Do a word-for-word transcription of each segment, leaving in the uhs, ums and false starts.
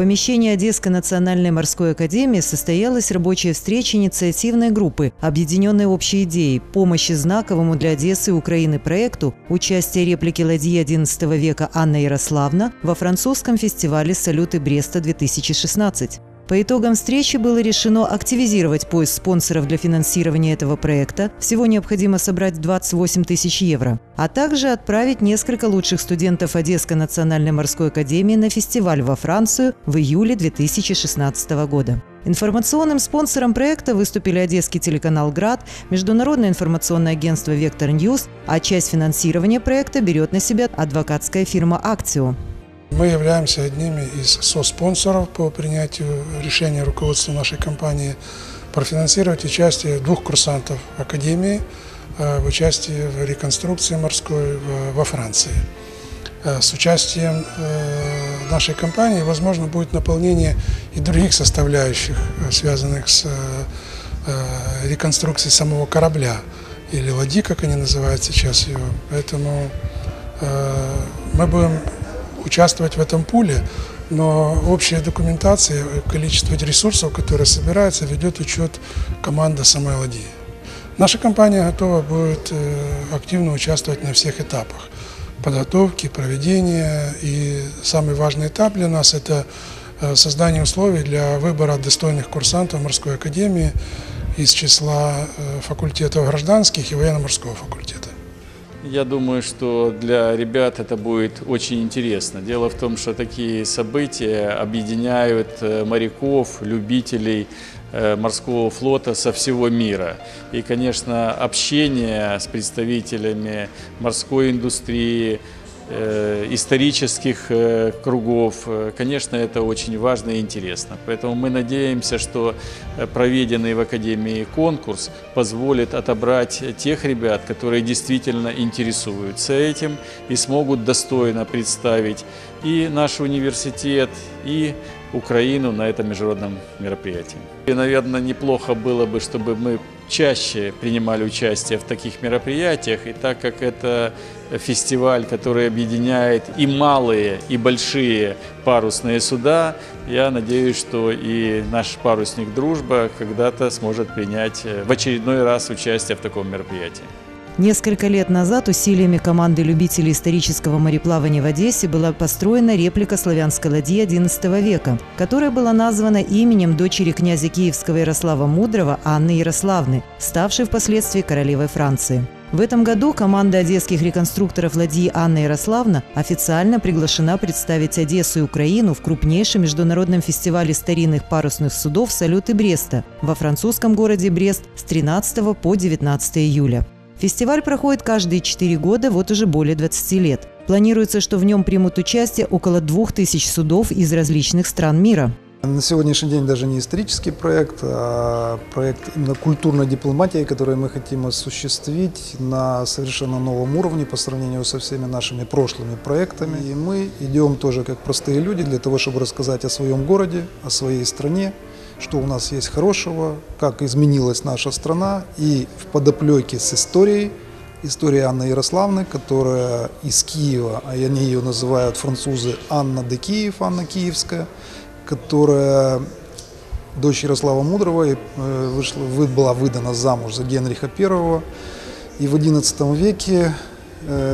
помещении Одесской национальной морской академии состоялась рабочая встреча инициативной группы, объединенной общей идеей помощи знаковому для Одессы и Украины проекту, участие реплики ладьи одиннадцатого века Анна Ярославна во французском фестивале «Салюты Бреста-две тысячи шестнадцать». По итогам встречи было решено активизировать поиск спонсоров для финансирования этого проекта. Всего необходимо собрать двадцать восемь тысяч евро. А также отправить несколько лучших студентов Одесской национальной морской академии на фестиваль во Францию в июле две тысячи шестнадцатого года. Информационным спонсором проекта выступили Одесский телеканал «Град», Международное информационное агентство «Вектор Ньюс», а часть финансирования проекта берет на себя адвокатская фирма «АКТИО». Мы являемся одними из соспонсоров по принятию решения руководства нашей компании профинансировать участие двух курсантов Академии в участии в реконструкции морской во Франции. С участием нашей компании возможно будет наполнение и других составляющих, связанных с реконструкцией самого корабля или ладьи, как они называют сейчас ее. Поэтому мы будем участвовать в этом пуле, но общая документация, количество ресурсов, которые собираются, ведет учет команда самой ладьи. Наша компания готова будет активно участвовать на всех этапах подготовки, проведения. И самый важный этап для нас – это создание условий для выбора достойных курсантов морской академии из числа факультетов гражданских и военно-морского факультета. Я думаю, что для ребят это будет очень интересно. Дело в том, что такие события объединяют моряков, любителей морского флота со всего мира. И, конечно, общение с представителями морской индустрии, исторических кругов, конечно, это очень важно и интересно. Поэтому мы надеемся, что проведенный в Академии конкурс позволит отобрать тех ребят, которые действительно интересуются этим и смогут достойно представить и наш университет, и Украину на этом международном мероприятии. И, наверное, неплохо было бы, чтобы мы чаще принимали участие в таких мероприятиях, и так как это фестиваль, который объединяет и малые, и большие парусные суда, я надеюсь, что и наш парусник «Дружба» когда-то сможет принять в очередной раз участие в таком мероприятии. Несколько лет назад усилиями команды любителей исторического мореплавания в Одессе была построена реплика славянской ладьи одиннадцатого века, которая была названа именем дочери князя киевского Ярослава Мудрого Анны Ярославны, ставшей впоследствии королевой Франции. В этом году команда одесских реконструкторов ладьи Анна Ярославна официально приглашена представить Одессу и Украину в крупнейшем международном фестивале старинных парусных судов «Салюты Бреста» во французском городе Брест с тринадцатого по девятнадцатое июля. Фестиваль проходит каждые четыре года, вот уже более двадцати лет. Планируется, что в нем примут участие около двух тысяч судов из различных стран мира. На сегодняшний день даже не исторический проект, а проект именно культурной дипломатии, который мы хотим осуществить на совершенно новом уровне по сравнению со всеми нашими прошлыми проектами. И мы идем тоже как простые люди для того, чтобы рассказать о своем городе, о своей стране, что у нас есть хорошего, как изменилась наша страна, и в подоплеке с историей, история Анны Ярославны, которая из Киева, а они ее называют французы Анна де Киев, Анна Киевская, которая дочь Ярослава Мудрого и вышла, была выдана замуж за Генриха Первого и в одиннадцатом веке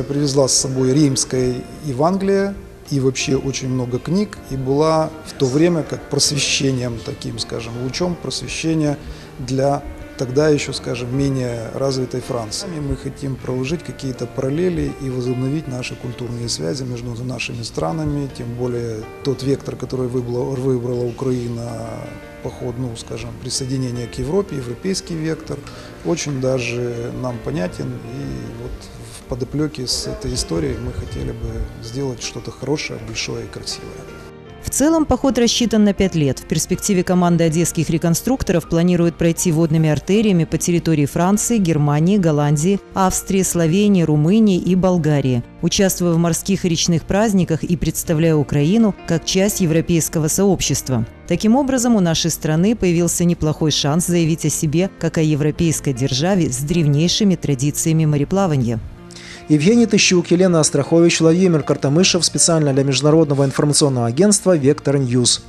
привезла с собой Римское Евангелие, и вообще очень много книг, и была в то время как просвещением, таким, скажем, лучом просвещения для тогда еще, скажем, менее развитой Франции. И мы хотим проложить какие-то параллели и возобновить наши культурные связи между нашими странами, тем более тот вектор, который выбрала, выбрала Украина, поход, ну, скажем, присоединение к Европе, европейский вектор, очень даже нам понятен, и вот в подоплеке с этой историей мы хотели бы сделать что-то хорошее, большое и красивое. В целом поход рассчитан на пять лет. В перспективе команда одесских реконструкторов планирует пройти водными артериями по территории Франции, Германии, Голландии, Австрии, Словении, Румынии и Болгарии, участвуя в морских и речных праздниках и представляя Украину как часть европейского сообщества. Таким образом, у нашей страны появился неплохой шанс заявить о себе как о европейской державе с древнейшими традициями мореплавания. Евгений Тыщук, Елена Астрахович, Лавимир, Картамышев. Специально для Международного информационного агентства «Вектор Ньюс».